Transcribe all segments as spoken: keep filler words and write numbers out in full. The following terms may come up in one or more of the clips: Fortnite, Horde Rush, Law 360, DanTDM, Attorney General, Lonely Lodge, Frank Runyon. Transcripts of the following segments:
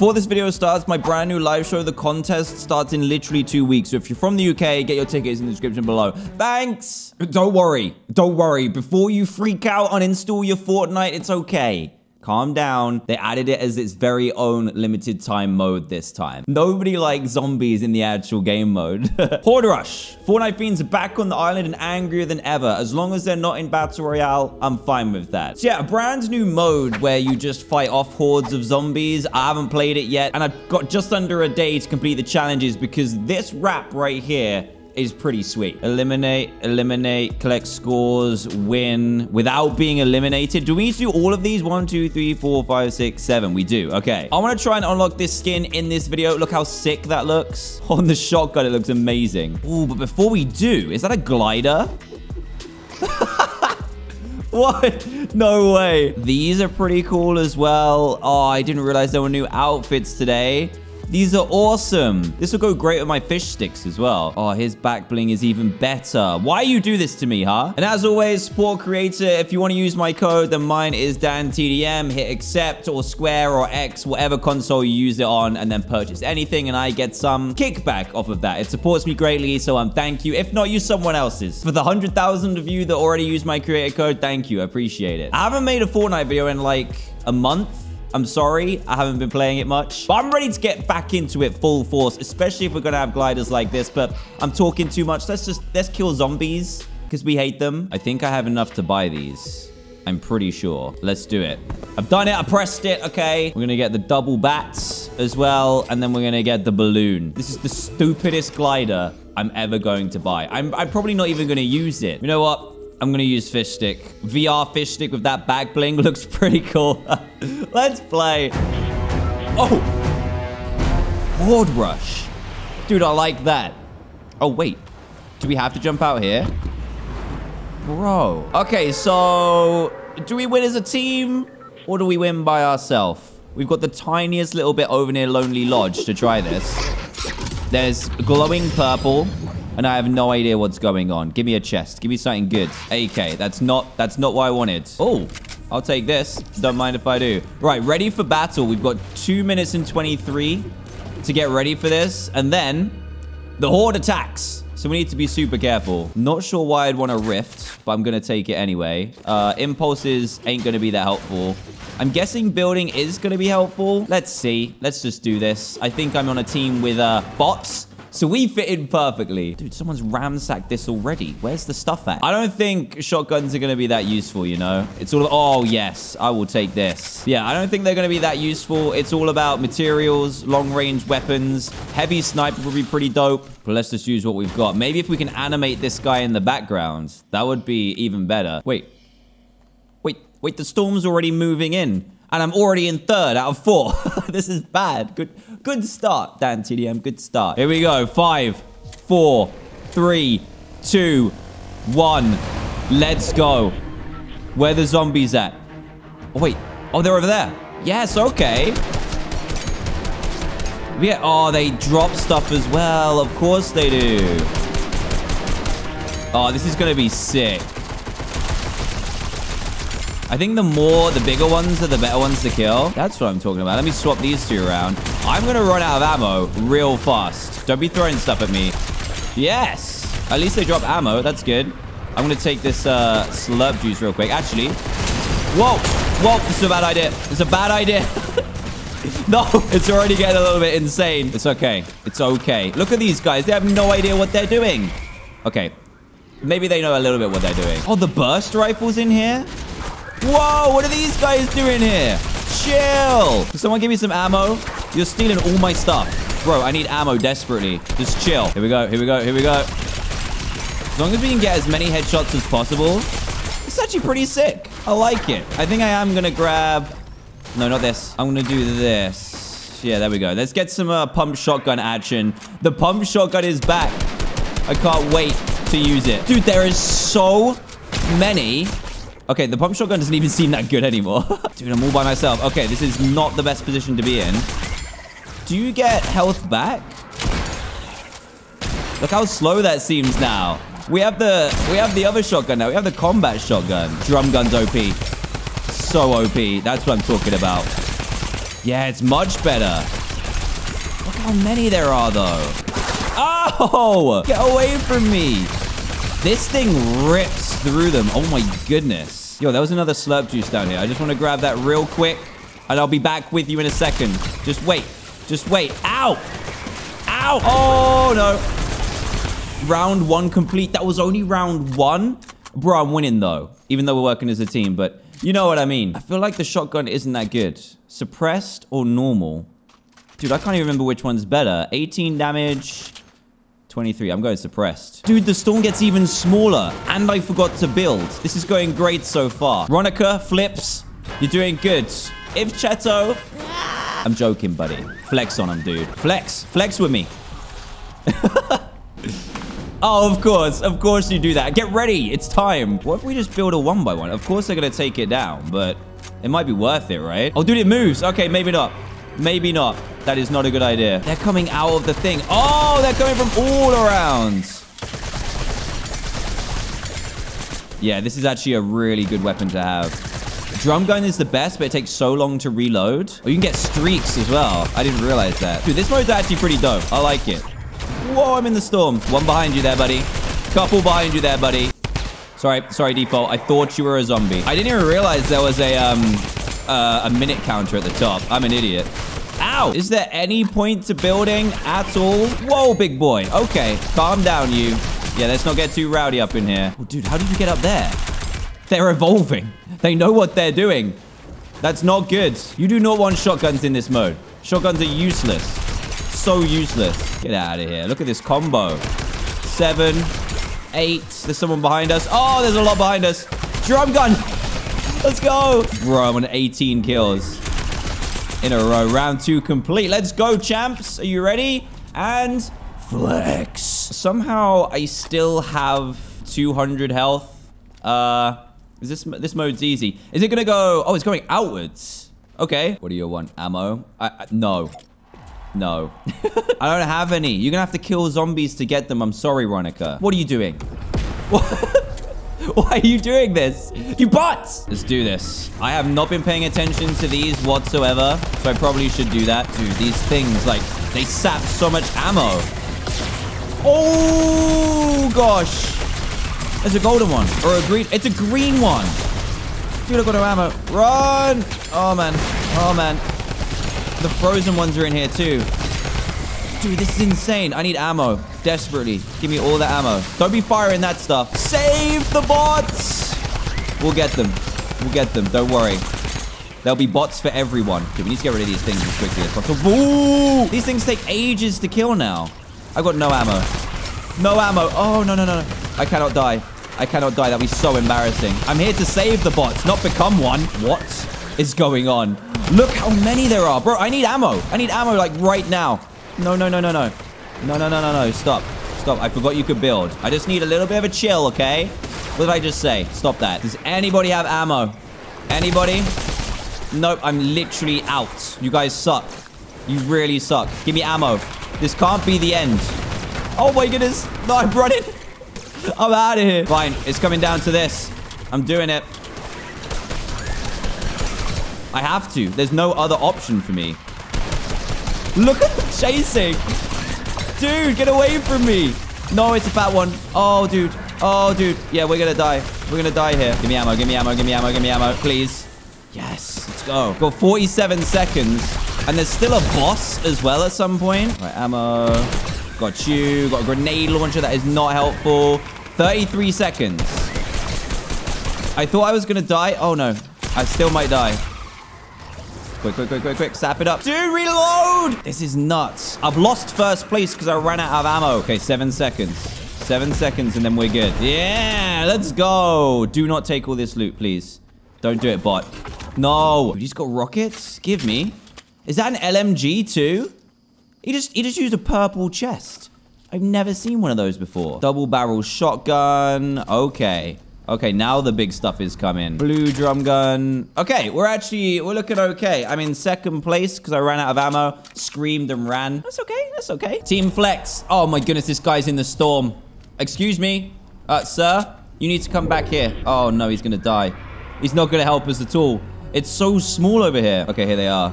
Before this video starts, my brand new live show, The Contest, starts in literally two weeks. So if you're from the U K, get your tickets in the description below. Thanks! Don't worry. Don't worry. Before you freak out, uninstall your Fortnite. It's okay. Calm down. They added it as its very own limited time mode this time. Nobody likes zombies in the actual game mode. Horde Rush. Fortnite fiends are back on the island and angrier than ever. As long as they're not in Battle Royale, I'm fine with that. So yeah, a brand new mode where you just fight off hordes of zombies. I haven't played it yet. And I've got just under a day to complete the challenges because this wrap right here is pretty sweet. Eliminate, eliminate, collect scores, win without being eliminated. Do we need to do all of these? One, two, three, four, five, six, seven. We do. Okay. I want to try and unlock this skin in this video. Look how sick that looks. On the shotgun, it looks amazing. Ooh, but before we do, is that a glider? What? No way. These are pretty cool as well. Oh, I didn't realize there were new outfits today. These are awesome. This will go great with my fish sticks as well. Oh, his back bling is even better. Why you do this to me, huh? And as always, support creator. If you want to use my code, then mine is Dan T D M. Hit accept or square or X, whatever console you use it on, and then purchase anything. And I get some kickback off of that. It supports me greatly, so um, thank you. If not, use someone else's. For the one hundred thousand of you that already used my creator code, thank you. I appreciate it. I haven't made a Fortnite video in like a month. I'm sorry, I haven't been playing it much. But I'm ready to get back into it full force, especially if we're gonna have gliders like this, but I'm talking too much. Let's just, let's kill zombies, because we hate them. I think I have enough to buy these. I'm pretty sure. Let's do it. I've done it, I pressed it, okay. We're gonna get the double bats as well, and then we're gonna get the balloon. This is the stupidest glider I'm ever going to buy. I'm, I'm probably not even gonna use it. You know what? I'm gonna use fish stick. V R fish stick with that back bling looks pretty cool. Let's play. Oh! Horde Rush. Dude, I like that. Oh, wait. Do we have to jump out here? Bro. Okay, so do we win as a team or do we win by ourselves? We've got the tiniest little bit over near Lonely Lodge to try this. There's glowing purple. And I have no idea what's going on. Give me a chest. Give me something good. A K. That's not that's not what I wanted. Oh, I'll take this. Don't mind if I do. Right, ready for battle. We've got two minutes and twenty-three to get ready for this. And then the horde attacks. So we need to be super careful. Not sure why I'd want a rift, but I'm going to take it anyway. Uh, impulses ain't going to be that helpful. I'm guessing building is going to be helpful. Let's see. Let's just do this. I think I'm on a team with uh, bots. So we fit in perfectly. Dude, someone's ransacked this already. Where's the stuff at? I don't think shotguns are going to be that useful, you know? It's all... Oh, yes. I will take this. Yeah, I don't think they're going to be that useful. It's all about materials, long-range weapons. Heavy sniper would be pretty dope. But let's just use what we've got. Maybe if we can animate this guy in the background, that would be even better. Wait. Wait. Wait, the storm's already moving in. And I'm already in third out of four. This is bad. Good good start, Dan T D M. Good start. Here we go. Five, four, three, two, one. Let's go. Where the zombies at? Oh, wait. Oh, they're over there. Yes, okay. Yeah. Oh, they drop stuff as well. Of course they do. Oh, this is going to be sick. I think the more, the bigger ones are the better ones to kill. That's what I'm talking about. Let me swap these two around. I'm going to run out of ammo real fast. Don't be throwing stuff at me. Yes. At least they drop ammo. That's good. I'm going to take this uh, slurp juice real quick. Actually. Whoa. Whoa. This is a bad idea. It's a bad idea. No. It's already getting a little bit insane. It's okay. It's okay. Look at these guys. They have no idea what they're doing. Okay. Maybe they know a little bit what they're doing. Oh, the burst rifle's in here? Whoa, what are these guys doing here? Chill. Can someone give me some ammo? You're stealing all my stuff. Bro, I need ammo desperately. Just chill. Here we go, here we go, here we go. As long as we can get as many headshots as possible, it's actually pretty sick. I like it. I think I am going to grab... No, not this. I'm going to do this. Yeah, there we go. Let's get some uh, pump shotgun action. The pump shotgun is back. I can't wait to use it. Dude, there is so many... Okay, the pump shotgun doesn't even seem that good anymore. Dude, I'm all by myself. Okay, this is not the best position to be in. Do you get health back? Look how slow that seems now. We have the we have the other shotgun now. We have the combat shotgun. Drum gun's O P. So O P. That's what I'm talking about. Yeah, it's much better. Look how many there are, though. Oh! Get away from me! This thing rips through them. Oh, my goodness. Yo, that was another slurp juice down here. I just want to grab that real quick, and I'll be back with you in a second. Just wait. Just wait. Ow! Ow! Oh, no. Round one complete. That was only round one. Bro, I'm winning, though, even though we're working as a team, but you know what I mean. I feel like the shotgun isn't that good. Suppressed or normal? Dude, I can't even remember which one's better. eighteen damage, twenty-three. I'm going suppressed. Dude, the storm gets even smaller, and I forgot to build. This is going great so far. Ronica, Flips, you're doing good. If Cheto... I'm joking, buddy. Flex on him, dude. Flex. Flex with me. Oh, of course. Of course you do that. Get ready. It's time. What if we just build a one by one? Of course they're going to take it down, but it might be worth it, right? Oh, dude, it moves. Okay, maybe not. Maybe not. That is not a good idea. They're coming out of the thing. Oh, they're coming from all around. Yeah, this is actually a really good weapon to have. Drum gun is the best, but it takes so long to reload. Oh, you can get streaks as well. I didn't realize that. Dude, this mode's actually pretty dope. I like it. Whoa, I'm in the storm. One behind you there, buddy. Couple behind you there, buddy. Sorry, sorry, Default. I thought you were a zombie. I didn't even realize there was a um uh, a minute counter at the top. I'm an idiot. Ow! Is there any point to building at all? Whoa, big boy. Okay, calm down, you. Yeah, let's not get too rowdy up in here. Oh, dude, how did you get up there? They're evolving. They know what they're doing. That's not good. You do not want shotguns in this mode. Shotguns are useless. So useless. Get out of here. Look at this combo. Seven, eight. There's someone behind us. Oh, there's a lot behind us. Drum gun. Let's go. Bro, I'm on eighteen kills in a row. Round two complete. Let's go, champs. Are you ready? And flex. Somehow I still have two hundred health. Uh, is this, this mode's easy. Is it going to go? Oh, it's going outwards. Okay. What do you want? Ammo? I, I, no. No. I don't have any. You're gonna have to kill zombies to get them. I'm sorry, Ronica. What are you doing? What? Why are you doing this? You bots! Let's do this. I have not been paying attention to these whatsoever, so I probably should do that. Dude, these things, like, they sap so much ammo. Oh, gosh. There's a golden one. Or a green. It's a green one. Dude, I've got no ammo. Run! Oh, man. Oh, man. The frozen ones are in here too. Dude, this is insane. I need ammo. Desperately. Give me all the ammo. Don't be firing that stuff. Save the bots! We'll get them. We'll get them. Don't worry. There'll be bots for everyone. Dude, we need to get rid of these things as quickly as possible. Ooh! These things take ages to kill now. I've got no ammo. No ammo. Oh, no, no, no. I cannot die. I cannot die. That'd be so embarrassing. I'm here to save the bots, not become one. What is going on? Look how many there are. Bro, I need ammo. I need ammo, like, right now. No, no, no, no, no. No, no, no, no, no. Stop. Stop. I forgot you could build. I just need a little bit of a chill, okay? What did I just say? Stop that. Does anybody have ammo? Anybody? Nope, I'm literally out. You guys suck. You really suck. Give me ammo. This can't be the end. Oh, my goodness. No, I'm running. I'm out of here. Fine. It's coming down to this. I'm doing it. I have to. There's no other option for me. Look at the chasing. Dude, get away from me. No, it's a fat one. Oh, dude. Oh, dude. Yeah, we're going to die. We're going to die here. Give me ammo. Give me ammo. Give me ammo. Give me ammo, please. Yes. Let's go. Got forty-seven seconds. And there's still a boss as well at some point. All right, ammo. Got you. Got a grenade launcher. That is not helpful. thirty-three seconds. I thought I was going to die. Oh, no. I still might die. Quick, quick, quick, quick, quick. Sap it up. Dude, reload! This is nuts. I've lost first place because I ran out of ammo. Okay, seven seconds. Seven seconds and then we're good. Yeah, let's go. Do not take all this loot, please. Don't do it, bot. No. Dude, he's got rockets? Give me. Is that an L M G too? He just, he just used a purple chest. I've never seen one of those before. Double barrel shotgun. Okay. Okay, now the big stuff is coming. Blue drum gun. Okay, we're actually, we're looking okay. I'm in second place because I ran out of ammo, screamed and ran. That's okay, that's okay. Team Flex. Oh my goodness, this guy's in the storm. Excuse me, uh, sir, you need to come back here. Oh no, he's gonna die. He's not gonna help us at all. It's so small over here. Okay, here they are.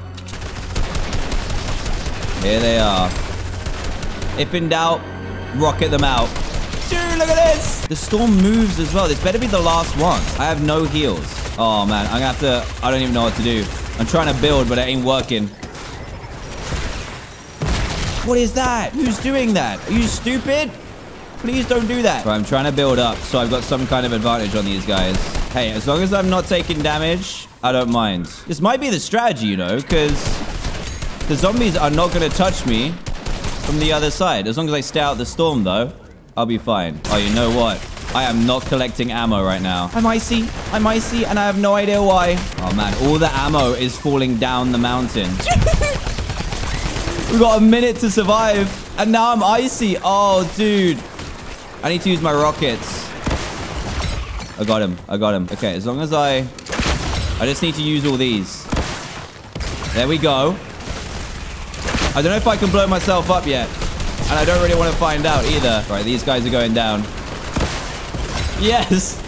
Here they are. If in doubt, rocket them out. Dude, look at this! The storm moves as well. This better be the last one. I have no heals. Oh, man. I'm going to have to... I don't even know what to do. I'm trying to build, but it ain't working. What is that? Who's doing that? Are you stupid? Please don't do that. Right, I'm trying to build up, so I've got some kind of advantage on these guys. Hey, as long as I'm not taking damage, I don't mind. This might be the strategy, you know, because the zombies are not going to touch me from the other side. As long as I stay out of the storm, though, I'll be fine. Oh, you know what? I am not collecting ammo right now. I'm icy. I'm icy, and I have no idea why. Oh, man. All the ammo is falling down the mountain. We've got a minute to survive, and now I'm icy. Oh, dude. I need to use my rockets. I got him. I got him. Okay, as long as I... I just need to use all these. There we go. I don't know if I can blow myself up yet. And I don't really want to find out either. Right, these guys are going down. Yes!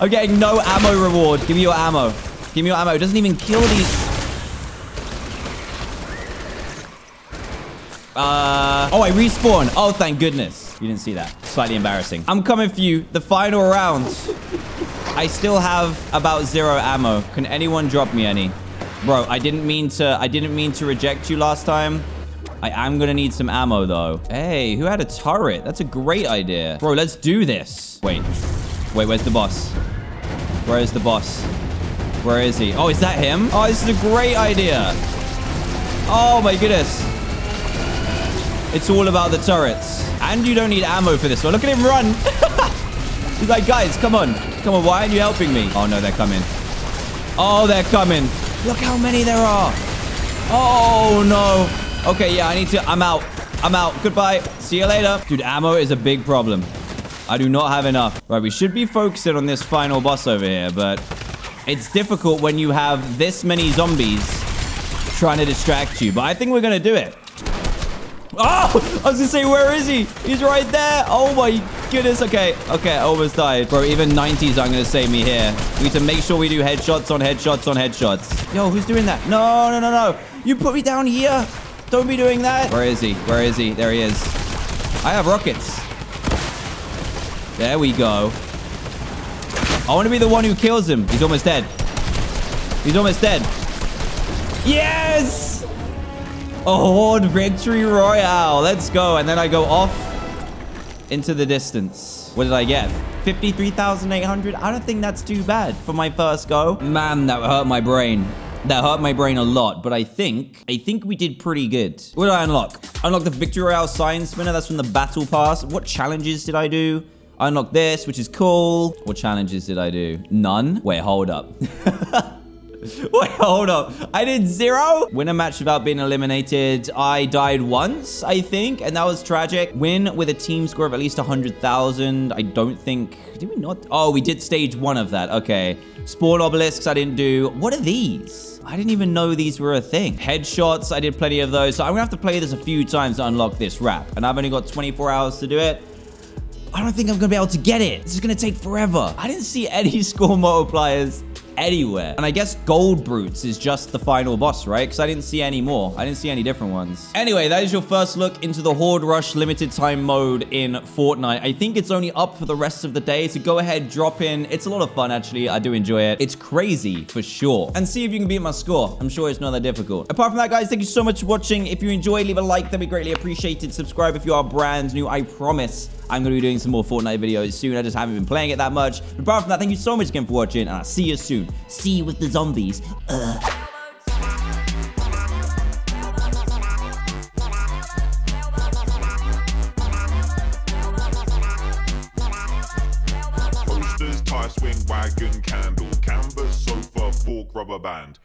I'm getting no ammo reward. Give me your ammo. Give me your ammo. It doesn't even kill these... Uh... Oh, I respawn. Oh, thank goodness. You didn't see that. Slightly embarrassing. I'm coming for you. The final round. I still have about zero ammo. Can anyone drop me any? Bro, I didn't mean to... I didn't mean to reject you last time. I am gonna need some ammo, though. Hey, who had a turret? That's a great idea. Bro, let's do this. Wait. Wait, where's the boss? Where is the boss? Where is he? Oh, is that him? Oh, this is a great idea. Oh, my goodness. It's all about the turrets. And you don't need ammo for this one. Look at him run. He's like, guys, come on. Come on, why aren't you helping me? Oh, no, they're coming. Oh, they're coming. Look how many there are. Oh, no. Okay, yeah, I need to... I'm out. I'm out. Goodbye. See you later. Dude, ammo is a big problem. I do not have enough. Right, we should be focusing on this final boss over here, but it's difficult when you have this many zombies trying to distract you. But I think we're going to do it. Oh! I was going to say, where is he? He's right there. Oh, my goodness. Okay. Okay, I almost died. Bro, even nineties aren't going to save me here. We need to make sure we do headshots on headshots on headshots. Yo, who's doing that? No, no, no, no. You put me down here. Don't be doing that. Where is he? Where is he? There he is. I have rockets. There we go. I want to be the one who kills him. He's almost dead. He's almost dead. Yes! A Horde victory royale. Let's go. And then I go off into the distance. What did I get? fifty-three thousand eight hundred. I don't think that's too bad for my first go. Man, that hurt my brain. That hurt my brain a lot, but I think, I think we did pretty good. What did I unlock? Unlock the Victory Royale Sign Spinner. That's from the Battle Pass. What challenges did I do? I unlocked this, which is cool. What challenges did I do? None? Wait, hold up. Wait, hold up. I did zero? Win a match without being eliminated. I died once, I think, and that was tragic. Win with a team score of at least one hundred thousand. I don't think... Did we not... Oh, we did stage one of that. Okay. Spawn obelisks I didn't do. What are these? I didn't even know these were a thing. Headshots, I did plenty of those. So I'm gonna have to play this a few times to unlock this wrap. And I've only got twenty-four hours to do it. I don't think I'm gonna be able to get it. This is gonna take forever. I didn't see any score multipliers anywhere. And I guess Gold Brutes is just the final boss, right? Because I didn't see any more. I didn't see any different ones. Anyway, that is your first look into the Horde Rush limited time mode in Fortnite. I think it's only up for the rest of the day, so go ahead, drop in. It's a lot of fun, actually. I do enjoy it. It's crazy, for sure. And see if you can beat my score. I'm sure it's not that difficult. Apart from that, guys, thank you so much for watching. If you enjoyed, leave a like. That'd be greatly appreciated. Subscribe if you are brand new. I promise I'm going to be doing some more Fortnite videos soon. I just haven't been playing it that much. But apart from that, thank you so much again for watching, and I'll see you soon. See you with the zombies. Ugh. Posters, tie swing, wagon, candle, canvas, sofa, fork, rubber band.